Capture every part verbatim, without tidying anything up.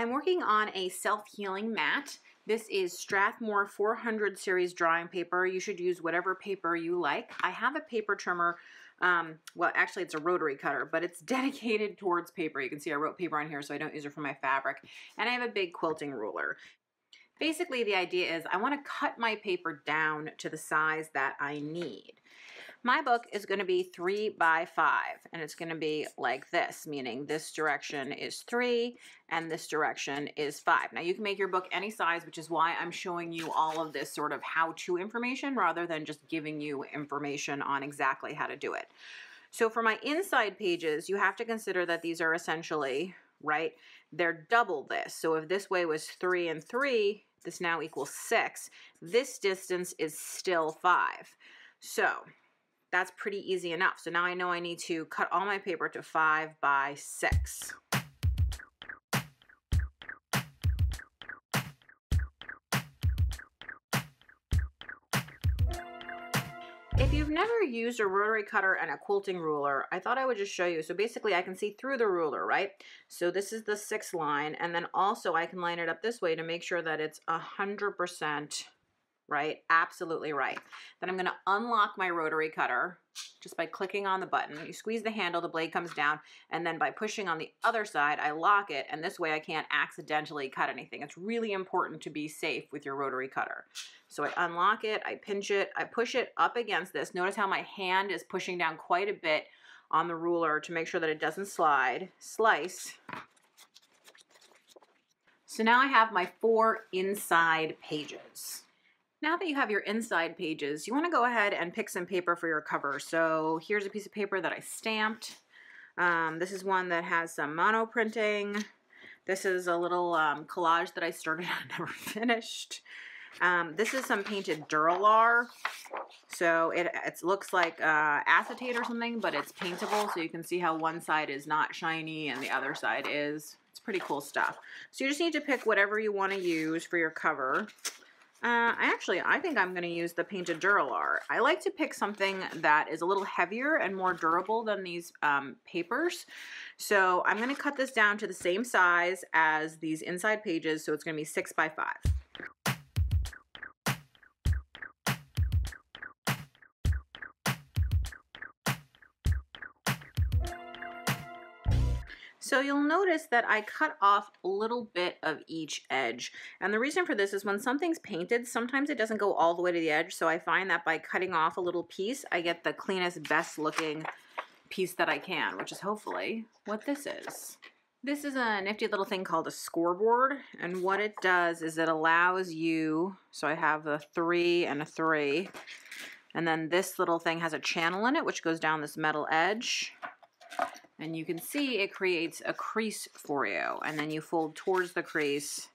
I'm working on a self-healing mat. This is Strathmore four hundred series drawing paper. You should use whatever paper you like. I have a paper trimmer. Um, well, actually it's a rotary cutter, but it's dedicated towards paper. You can see I wrote paper on here, so I don't use it for my fabric. And I have a big quilting ruler. Basically, the idea is I want to cut my paper down to the size that I need. My book is going to be three by five, and it's going to be like this, meaning this direction is three and this direction is five. Now, you can make your book any size, which is why I'm showing you all of this sort of how-to information rather than just giving you information on exactly how to do it. So for my inside pages, you have to consider that these are essentially, right, they're double this. So if this way was three and three, this now equals six. This distance is still five. So that's pretty easy enough. So now I know I need to cut all my paper to five by six. If you've never used a rotary cutter and a quilting ruler, I thought I would just show you. So basically I can see through the ruler, right? So this is the sixth line, and then also I can line it up this way to make sure that it's one hundred percent right, absolutely right. Then I'm gonna unlock my rotary cutter just by clicking on the button. You squeeze the handle, the blade comes down, and then by pushing on the other side, I lock it, and this way I can't accidentally cut anything. It's really important to be safe with your rotary cutter. So I unlock it, I pinch it, I push it up against this. Notice how my hand is pushing down quite a bit on the ruler to make sure that it doesn't slide, slice. So now I have my four inside pages. Now that you have your inside pages, you want to go ahead and pick some paper for your cover. So here's a piece of paper that I stamped. Um, this is one that has some mono printing. This is a little um, collage that I started and never finished. Um, this is some painted Duralar. So it, it looks like uh, acetate or something, but it's paintable. So you can see how one side is not shiny and the other side is. It's pretty cool stuff. So you just need to pick whatever you want to use for your cover. Uh, actually, I think I'm going to use the painted Duralar. I like to pick something that is a little heavier and more durable than these um, papers. So I'm going to cut this down to the same size as these inside pages, so it's going to be six by five. So you'll notice that I cut off a little bit of each edge. And the reason for this is when something's painted, sometimes it doesn't go all the way to the edge. So I find that by cutting off a little piece, I get the cleanest, best looking piece that I can, which is hopefully what this is. This is a nifty little thing called a scoreboard. And what it does is it allows you, so I have a three and a three. And then this little thing has a channel in it, which goes down this metal edge. And you can see it creates a crease for you. And then you fold towards the crease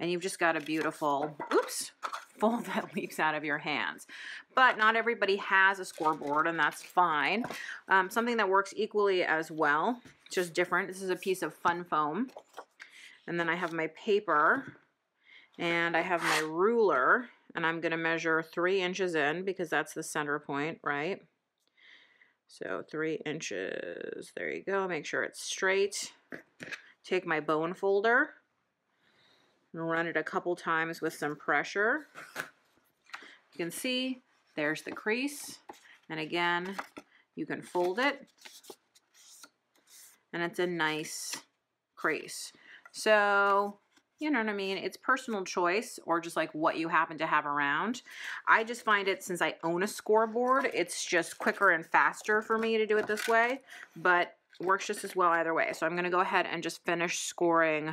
and you've just got a beautiful, oops, fold that leaps out of your hands. But not everybody has a scoreboard, and that's fine. Um, something that works equally as well, just different. This is a piece of fun foam. And then I have my paper and I have my ruler, and I'm gonna measure three inches in because that's the center point, right? So three inches, there you go. Make sure it's straight. Take my bone folder and run it a couple times with some pressure. You can see there's the crease. And again, you can fold it and it's a nice crease. So, you know what I mean? It's personal choice or just like what you happen to have around. I just find it, since I own a scoreboard, it's just quicker and faster for me to do it this way, but works just as well either way. So I'm going to go ahead and just finish scoring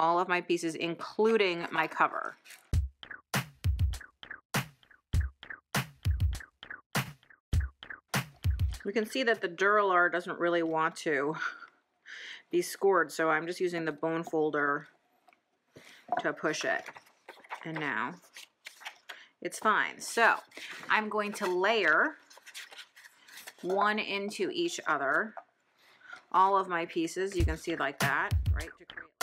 all of my pieces, including my cover. We can see that the Duralar doesn't really want to be scored, so I'm just using the bone folder to push it, and now it's fine. So I'm going to layer one into each other, all of my pieces, you can see like that, right? To create